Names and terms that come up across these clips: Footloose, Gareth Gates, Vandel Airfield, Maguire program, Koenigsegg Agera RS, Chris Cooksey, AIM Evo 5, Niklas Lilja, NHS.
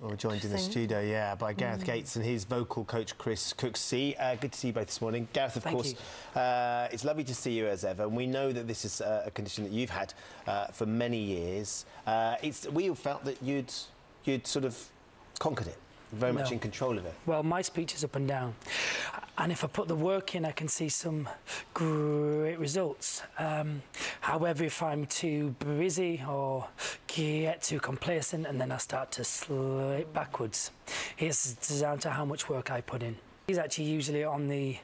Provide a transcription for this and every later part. We're joined in the studio, yeah, by Gareth Gates and his vocal coach, Chris Cooksey. Good to see you both this morning. Gareth, of course, it's lovely to see you as ever. And we know that this is a condition that you've had for many years. We all felt that you'd sort of conquered it, very much in control of it. Well, my speech is up and down. And if I put the work in, I can see some great results. However, if I'm too busy or get too complacent, and then I start to slip backwards, it's down to how much work I put in. He's actually usually on the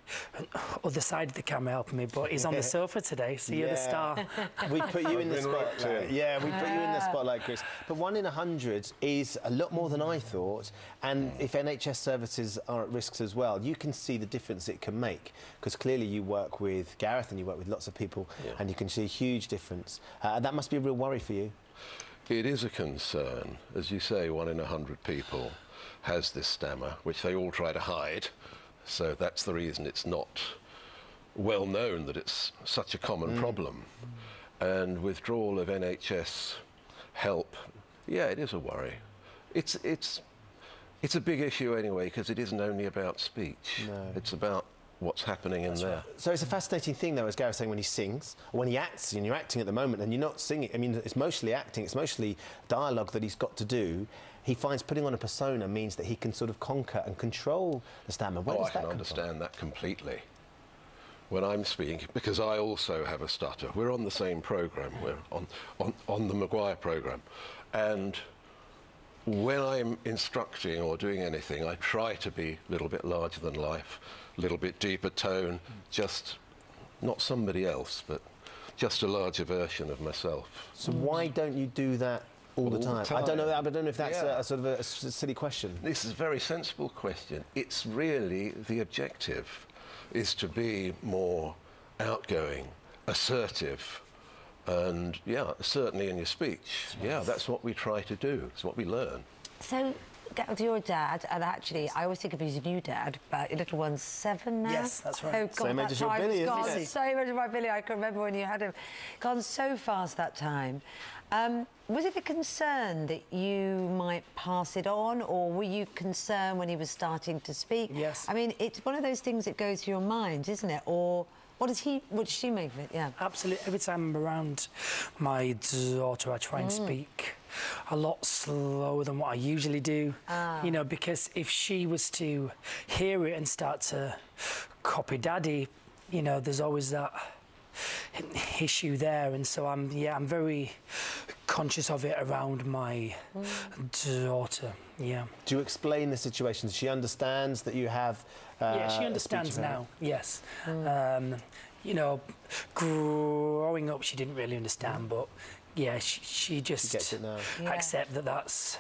other side of the camera helping me, but he's on the sofa today, so you're the star. We put you in the spotlight. Yeah, we put you in the spotlight, Chris. But 1 in 100 is a lot more than I thought, and if NHS services are at risks as well, you can see the difference it can make, because clearly you work with Gareth and you work with lots of people, and you can see a huge difference. That must be a real worry for you. It is a concern. As you say, 1 in 100 people has this stammer, which they all try to hide. So that's the reason it's not well known that it's such a common problem. And withdrawal of NHS help, yeah, it is a worry. It's a big issue anyway, because it isn't only about speech. No. It's about what's happening in there. So it's a fascinating thing, though, as Gareth's saying, when he sings, when he acts, and you're acting at the moment, and you're not singing. I mean, it's mostly acting, it's mostly dialogue that he's got to do. He finds putting on a persona means that he can sort of conquer and control the stammer. Where does that come from? I can understand that completely. When I'm speaking, because I also have a stutter. We're on the same programme. We're on the Maguire program. And when I'm instructing or doing anything, I try to be a little bit larger than life, a little bit deeper tone, just not somebody else, but just a larger version of myself. So why don't you do that all the time? I don't know if that's a sort of a silly question. This is a very sensible question. It's really the objective is to be more outgoing, assertive, and, yeah, certainly in your speech. Yeah, that's what we try to do. It's what we learn. So, Gareth, your dad, and actually, I always think of you as a new dad, but your little one's 7 now. Yes, that's right. Oh, God, that time's gone so much of my Billy. I can remember when you had him. Gone so fast, that time. Was it a concern that you might pass it on, or were you concerned when he was starting to speak? Yes. I mean, it's one of those things that goes through your mind, isn't it? Or what does she make of it? Yeah. Absolutely. Every time I'm around my daughter, I try and speak a lot slower than what I usually do, you know, because if she was to hear it and start to copy Daddy, you know, there's always that issue there. And so I'm very conscious of it around my daughter, yeah. Do you explain the situation? She understands that you have she understands now, yes. You know, growing up, she didn't really understand, but yeah, she just gets it now. Yeah. Accept that that's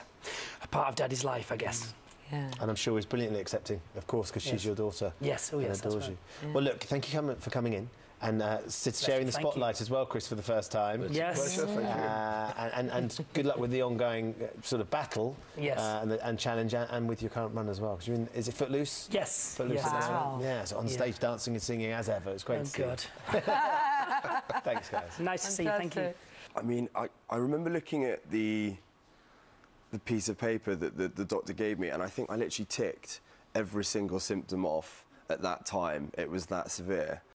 a part of Daddy's life, I guess. Yeah. And I'm sure he's brilliantly accepting, of course, because she's your daughter. Yes, oh yes, adores you. Yeah. Well, look, thank you for coming in and sharing the spotlight as well, Chris, for the first time. It's yes. A pleasure, thank you. And good luck with the ongoing sort of battle and challenge, and with your current run as well. Because you're in, is it Footloose? Yes. Footloose as well. Yeah, so on stage dancing and singing as ever. It's great to see you. Thanks, guys. Nice to see you, thank you. I mean, I remember looking at the piece of paper that the doctor gave me, and I think I literally ticked every single symptom off at that time. It was that severe.